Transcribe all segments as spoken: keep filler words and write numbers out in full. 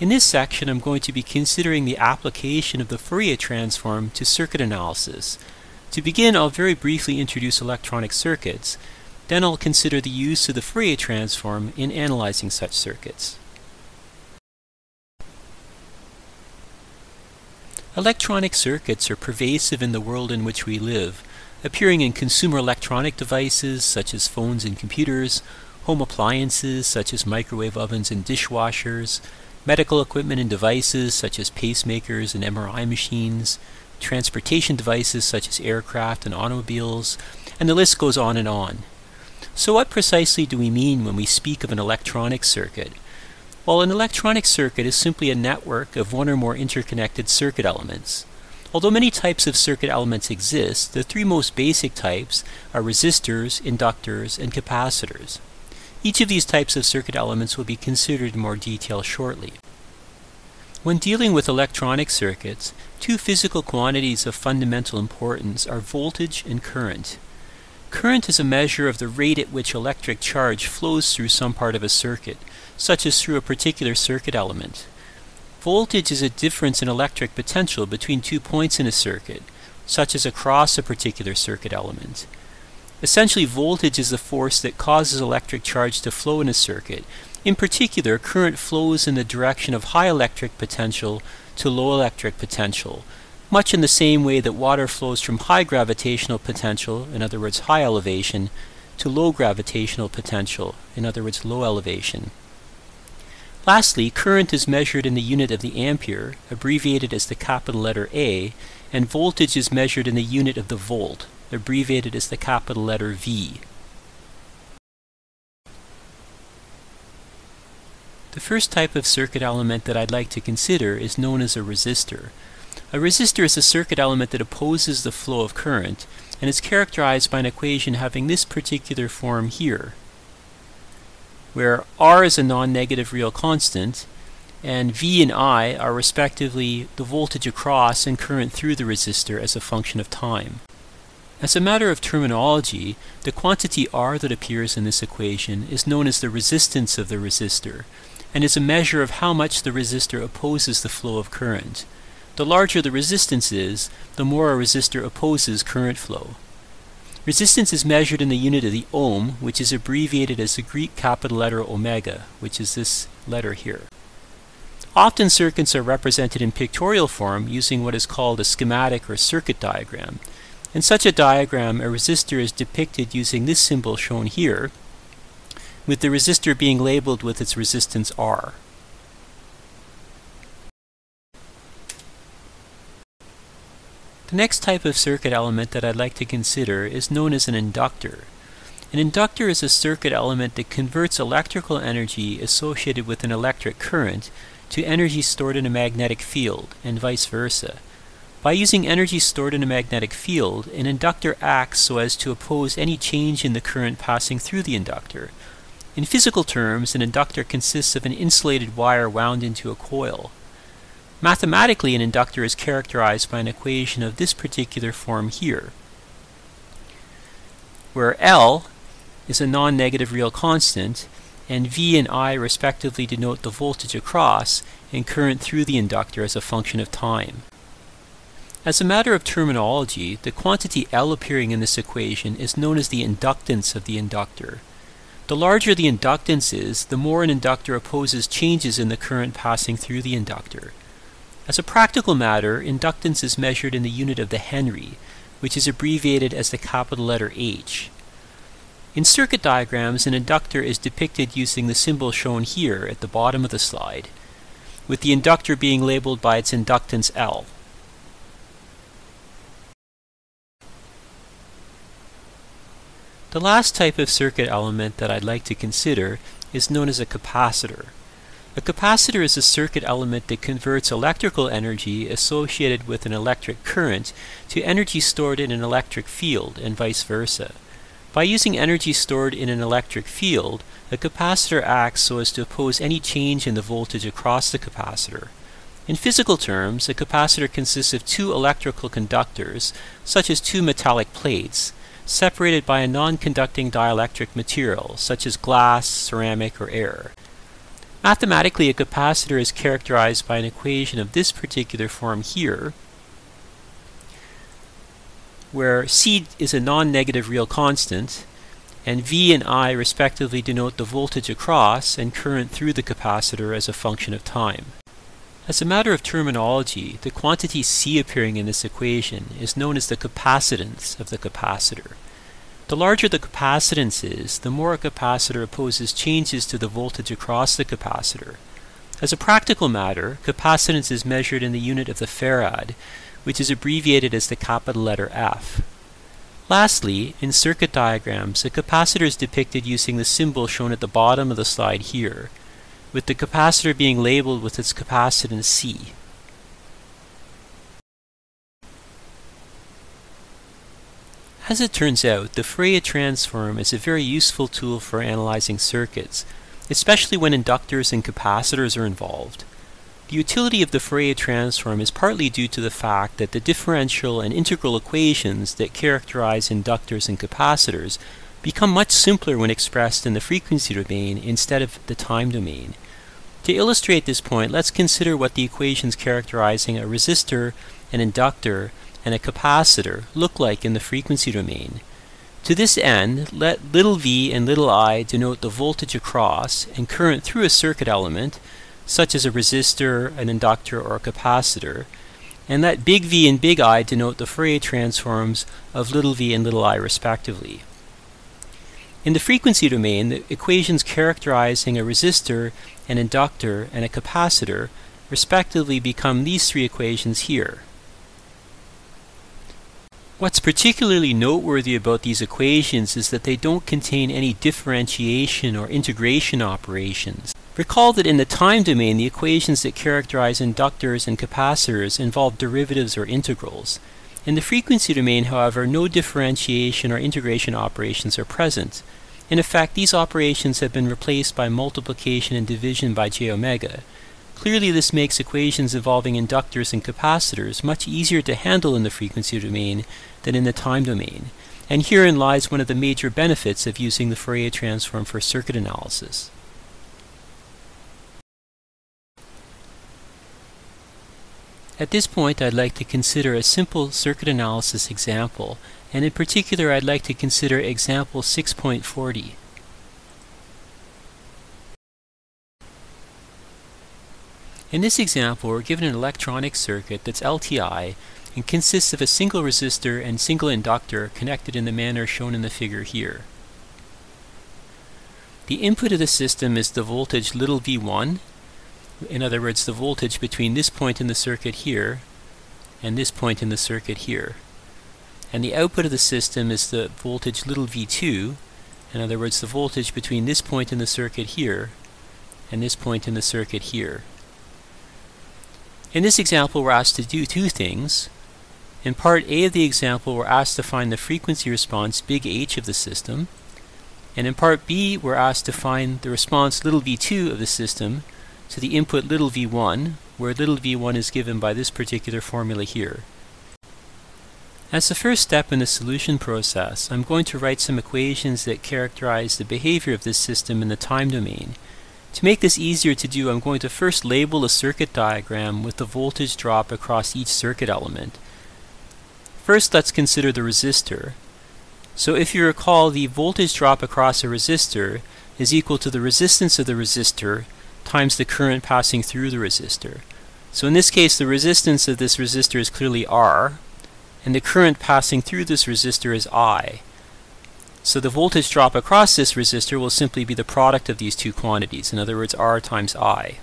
In this section, I'm going to be considering the application of the Fourier transform to circuit analysis. To begin, I'll very briefly introduce electronic circuits. Then I'll consider the use of the Fourier transform in analyzing such circuits. Electronic circuits are pervasive in the world in which we live, appearing in consumer electronic devices such as phones and computers, home appliances such as microwave ovens and dishwashers, medical equipment and devices such as pacemakers and M R I machines, transportation devices such as aircraft and automobiles, and the list goes on and on. So what precisely do we mean when we speak of an electronic circuit? Well, an electronic circuit is simply a network of one or more interconnected circuit elements. Although many types of circuit elements exist, the three most basic types are resistors, inductors, and capacitors. Each of these types of circuit elements will be considered in more detail shortly. When dealing with electronic circuits, two physical quantities of fundamental importance are voltage and current. Current is a measure of the rate at which electric charge flows through some part of a circuit, such as through a particular circuit element. Voltage is a difference in electric potential between two points in a circuit, such as across a particular circuit element. Essentially, voltage is the force that causes electric charge to flow in a circuit. In particular, current flows in the direction of high electric potential to low electric potential, much in the same way that water flows from high gravitational potential, in other words high elevation, to low gravitational potential, in other words low elevation. Lastly, current is measured in the unit of the ampere, abbreviated as the capital letter A, and voltage is measured in the unit of the volt, abbreviated as the capital letter V. The first type of circuit element that I'd like to consider is known as a resistor. A resistor is a circuit element that opposes the flow of current and is characterized by an equation having this particular form here, where R is a non-negative real constant and V and I are respectively the voltage across and current through the resistor as a function of time. As a matter of terminology, the quantity R that appears in this equation is known as the resistance of the resistor, and is a measure of how much the resistor opposes the flow of current. The larger the resistance is, the more a resistor opposes current flow. Resistance is measured in the unit of the ohm, which is abbreviated as the Greek capital letter omega, which is this letter here. Often circuits are represented in pictorial form using what is called a schematic or circuit diagram. In such a diagram, a resistor is depicted using this symbol shown here, with the resistor being labeled with its resistance R. The next type of circuit element that I'd like to consider is known as an inductor. An inductor is a circuit element that converts electrical energy associated with an electric current to energy stored in a magnetic field, and vice versa. By using energy stored in a magnetic field, an inductor acts so as to oppose any change in the current passing through the inductor. In physical terms, an inductor consists of an insulated wire wound into a coil. Mathematically, an inductor is characterized by an equation of this particular form here, where L is a non-negative real constant, and V and I respectively denote the voltage across and current through the inductor as a function of time. As a matter of terminology, the quantity L appearing in this equation is known as the inductance of the inductor. The larger the inductance is, the more an inductor opposes changes in the current passing through the inductor. As a practical matter, inductance is measured in the unit of the Henry, which is abbreviated as the capital letter H. In circuit diagrams, an inductor is depicted using the symbol shown here at the bottom of the slide, with the inductor being labeled by its inductance L. The last type of circuit element that I'd like to consider is known as a capacitor. A capacitor is a circuit element that converts electrical energy associated with an electric current to energy stored in an electric field, and vice versa. By using energy stored in an electric field, a capacitor acts so as to oppose any change in the voltage across the capacitor. In physical terms, a capacitor consists of two electrical conductors, such as two metallic plates, separated by a non-conducting dielectric material, such as glass, ceramic, or air. Mathematically, a capacitor is characterized by an equation of this particular form here, where C is a non-negative real constant, and V and I respectively denote the voltage across and current through the capacitor as a function of time. As a matter of terminology, the quantity C appearing in this equation is known as the capacitance of the capacitor. The larger the capacitance is, the more a capacitor opposes changes to the voltage across the capacitor. As a practical matter, capacitance is measured in the unit of the farad, which is abbreviated as the capital letter F. Lastly, in circuit diagrams, a capacitor is depicted using the symbol shown at the bottom of the slide here, with the capacitor being labeled with its capacitance C. As it turns out, the Fourier transform is a very useful tool for analyzing circuits, especially when inductors and capacitors are involved. The utility of the Fourier transform is partly due to the fact that the differential and integral equations that characterize inductors and capacitors become much simpler when expressed in the frequency domain instead of the time domain. To illustrate this point, let's consider what the equations characterizing a resistor, an inductor, and a capacitor look like in the frequency domain. To this end, let little v and little I denote the voltage across and current through a circuit element, such as a resistor, an inductor, or a capacitor, and let big V and big I denote the Fourier transforms of little v and little I respectively. In the frequency domain, the equations characterizing a resistor, an inductor, and a capacitor respectively become these three equations here. What's particularly noteworthy about these equations is that they don't contain any differentiation or integration operations. Recall that in the time domain, the equations that characterize inductors and capacitors involve derivatives or integrals. In the frequency domain, however, no differentiation or integration operations are present. In effect, these operations have been replaced by multiplication and division by j omega. Clearly, this makes equations involving inductors and capacitors much easier to handle in the frequency domain than in the time domain, and herein lies one of the major benefits of using the Fourier transform for circuit analysis. At this point, I'd like to consider a simple circuit analysis example, and in particular I'd like to consider example six point forty. In this example, we're given an electronic circuit that's L T I and consists of a single resistor and single inductor connected in the manner shown in the figure here. The input of the system is the voltage little v one, in other words the voltage between this point in the circuit here and this point in the circuit here. And the output of the system is the voltage little v two, in other words the voltage between this point in the circuit here and this point in the circuit here. In this example, we're asked to do two things. In part A of the example, we're asked to find the frequency response big H of the system, and in part B, we're asked to find the response little v two of the system to the input little v one, where little v one is given by this particular formula here. As the first step in the solution process, I'm going to write some equations that characterize the behavior of this system in the time domain. To make this easier to do, I'm going to first label a circuit diagram with the voltage drop across each circuit element. First, let's consider the resistor. So if you recall, the voltage drop across a resistor is equal to the resistance of the resistor times the current passing through the resistor. So in this case, the resistance of this resistor is clearly R, and the current passing through this resistor is I. So the voltage drop across this resistor will simply be the product of these two quantities, in other words R times I.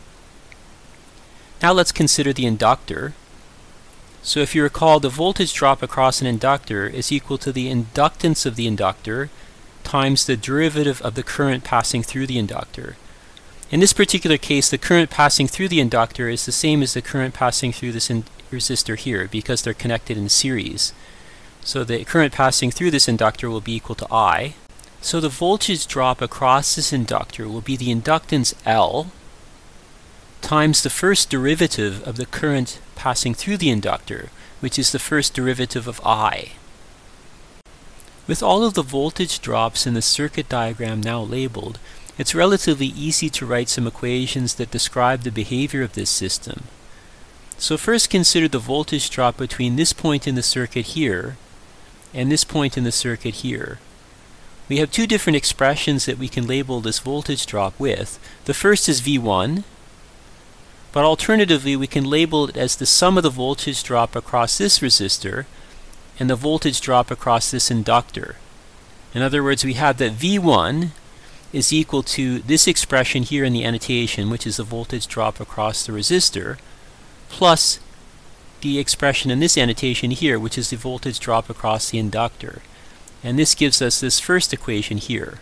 Now let's consider the inductor. So if you recall, the voltage drop across an inductor is equal to the inductance of the inductor times the derivative of the current passing through the inductor. In this particular case, the current passing through the inductor is the same as the current passing through this resistor here, because they're connected in series. So the current passing through this inductor will be equal to I. So the voltage drop across this inductor will be the inductance L times the first derivative of the current passing through the inductor, which is the first derivative of I. With all of the voltage drops in the circuit diagram now labeled, It's relatively easy to write some equations that describe the behavior of this system. So first consider the voltage drop between this point in the circuit here and this point in the circuit here. We have two different expressions that we can label this voltage drop with. The first is V one, but alternatively we can label it as the sum of the voltage drop across this resistor and the voltage drop across this inductor. In other words, we have that V one is equal to this expression here in the annotation, which is the voltage drop across the resistor, plus the expression in this annotation here, which is the voltage drop across the inductor. And this gives us this first equation here.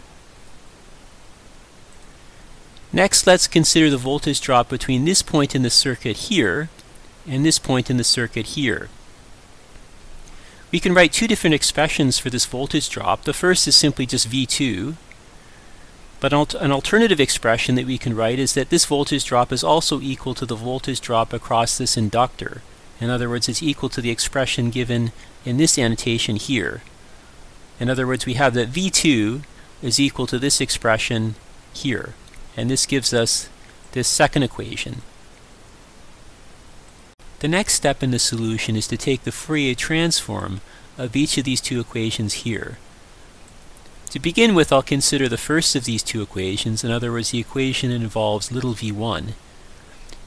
Next, let's consider the voltage drop between this point in the circuit here and this point in the circuit here. We can write two different expressions for this voltage drop. The first is simply just V two, but an alternative expression that we can write is that this voltage drop is also equal to the voltage drop across this inductor. In other words, it's equal to the expression given in this annotation here. In other words, we have that V two is equal to this expression here, and this gives us this second equation. The next step in the solution is to take the Fourier transform of each of these two equations here. To begin with, I'll consider the first of these two equations, in other words, the equation that involves little v one.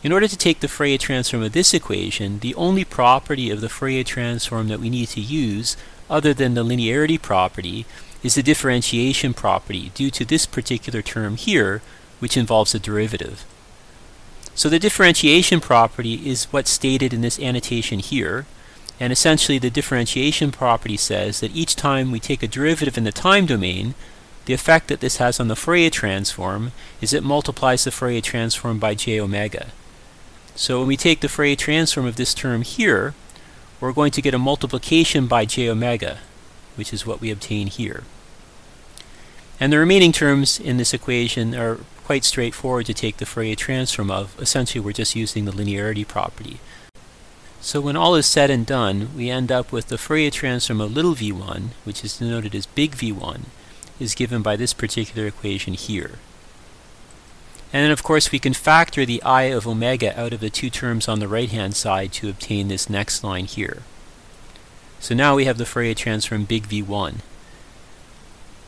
In order to take the Fourier transform of this equation, the only property of the Fourier transform that we need to use, other than the linearity property, is the differentiation property due to this particular term here, which involves a derivative. So the differentiation property is what's stated in this annotation here, and essentially the differentiation property says that each time we take a derivative in the time domain, the effect that this has on the Fourier transform is it multiplies the Fourier transform by j omega. So when we take the Fourier transform of this term here, we're going to get a multiplication by j omega, which is what we obtain here. And the remaining terms in this equation are quite straightforward to take the Fourier transform of. Essentially, we're just using the linearity property. So when all is said and done, we end up with the Fourier transform of little v one, which is denoted as big V one, is given by this particular equation here. And then, of course, we can factor the I of omega out of the two terms on the right-hand side to obtain this next line here. So now we have the Fourier transform big V one.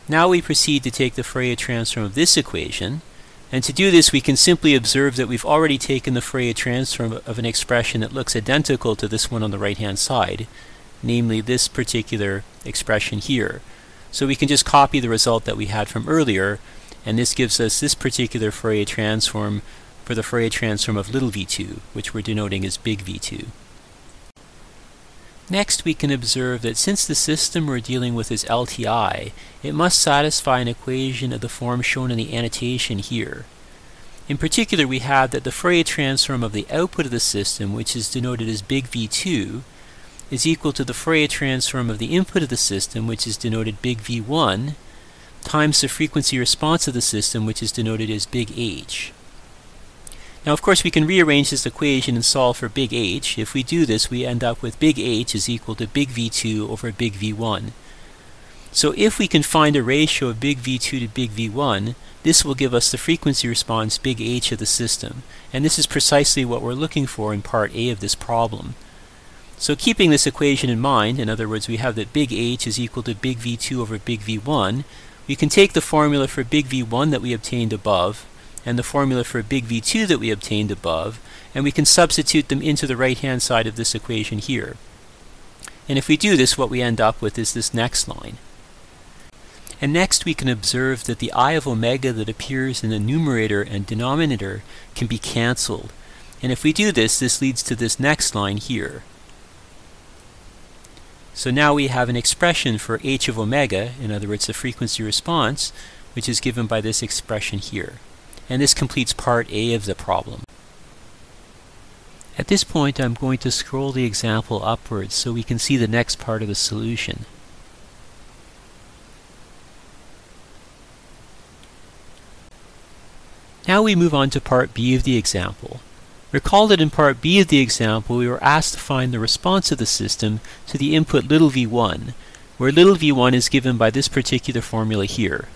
Now we proceed to take the Fourier transform of this equation. And to do this, we can simply observe that we've already taken the Fourier transform of an expression that looks identical to this one on the right-hand side, namely this particular expression here. So we can just copy the result that we had from earlier, and this gives us this particular Fourier transform for the Fourier transform of little v two, which we're denoting as big V two. Next, we can observe that since the system we're dealing with is L T I, it must satisfy an equation of the form shown in the annotation here. In particular, we have that the Fourier transform of the output of the system, which is denoted as big V two, is equal to the Fourier transform of the input of the system, which is denoted big V one, times the frequency response of the system, which is denoted as big H. Now, of course, we can rearrange this equation and solve for big H. If we do this, we end up with big H is equal to big V two over big V one. So if we can find a ratio of big V two to big V one, this will give us the frequency response big H of the system. And this is precisely what we're looking for in part A of this problem. So keeping this equation in mind, in other words, we have that big H is equal to big V two over big V one. We can take the formula for big V one that we obtained above and the formula for big V two that we obtained above, and we can substitute them into the right-hand side of this equation here. And if we do this, what we end up with is this next line. And next, we can observe that the I of omega that appears in the numerator and denominator can be cancelled. And if we do this, this leads to this next line here. So now we have an expression for H of omega, in other words, the frequency response, which is given by this expression here. And this completes part A of the problem. At this point, I'm going to scroll the example upwards so we can see the next part of the solution. Now we move on to part B of the example. Recall that in part B of the example, we were asked to find the response of the system to the input little v one, where little v one is given by this particular formula here.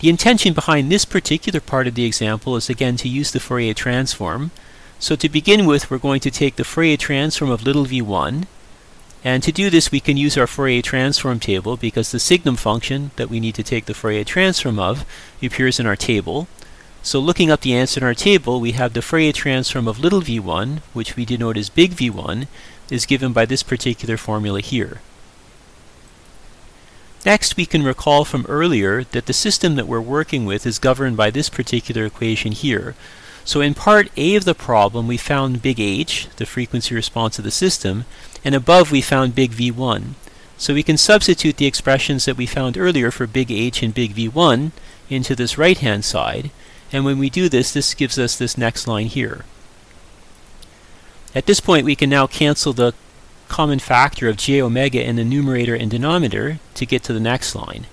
The intention behind this particular part of the example is again to use the Fourier transform. So to begin with, we're going to take the Fourier transform of little v one, and to do this we can use our Fourier transform table because the signum function that we need to take the Fourier transform of appears in our table. So looking up the answer in our table, we have the Fourier transform of little v one, which we denote as big v one, is given by this particular formula here. Next, we can recall from earlier that the system that we're working with is governed by this particular equation here. So in part A of the problem, we found big H, the frequency response of the system, and above we found big V one. So we can substitute the expressions that we found earlier for big H and big V one into this right-hand side, and when we do this, this gives us this next line here. At this point, we can now cancel the common factor of j omega in the numerator and denominator to get to the next line.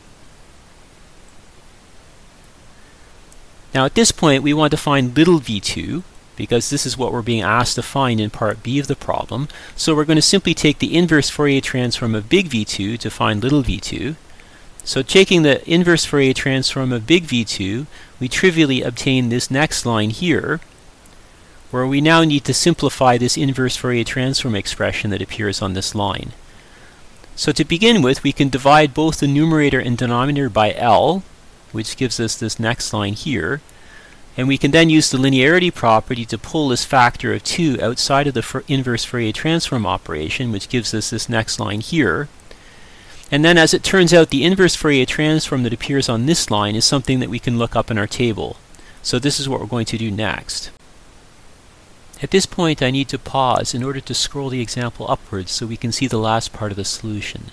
Now at this point we want to find little v two because this is what we're being asked to find in part B of the problem. So we're going to simply take the inverse Fourier transform of big v two to find little v two. So taking the inverse Fourier transform of big v two, we trivially obtain this next line here, where we now need to simplify this inverse Fourier transform expression that appears on this line. So to begin with, we can divide both the numerator and denominator by L, which gives us this next line here, and we can then use the linearity property to pull this factor of two outside of the inverse Fourier transform operation, which gives us this next line here. And then, as it turns out, the inverse Fourier transform that appears on this line is something that we can look up in our table. So this is what we're going to do next. At this point, I need to pause in order to scroll the example upwards so we can see the last part of the solution.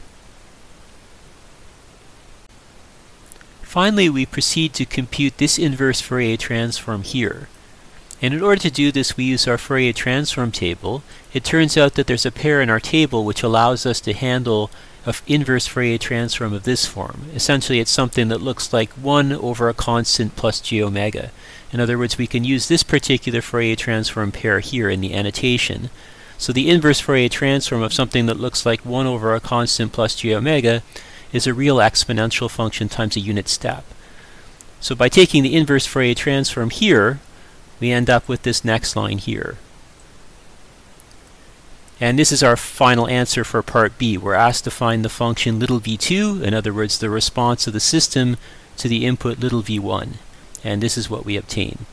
Finally, we proceed to compute this inverse Fourier transform here. And in order to do this, we use our Fourier transform table. It turns out that there's a pair in our table which allows us to handle an inverse Fourier transform of this form. Essentially, it's something that looks like one over a constant plus j omega. In other words, we can use this particular Fourier transform pair here in the annotation. So the inverse Fourier transform of something that looks like one over a constant plus j omega is a real exponential function times a unit step. So by taking the inverse Fourier transform here, we end up with this next line here. And this is our final answer for part B. We're asked to find the function little v two, in other words, the response of the system to the input little v one. And this is what we obtain.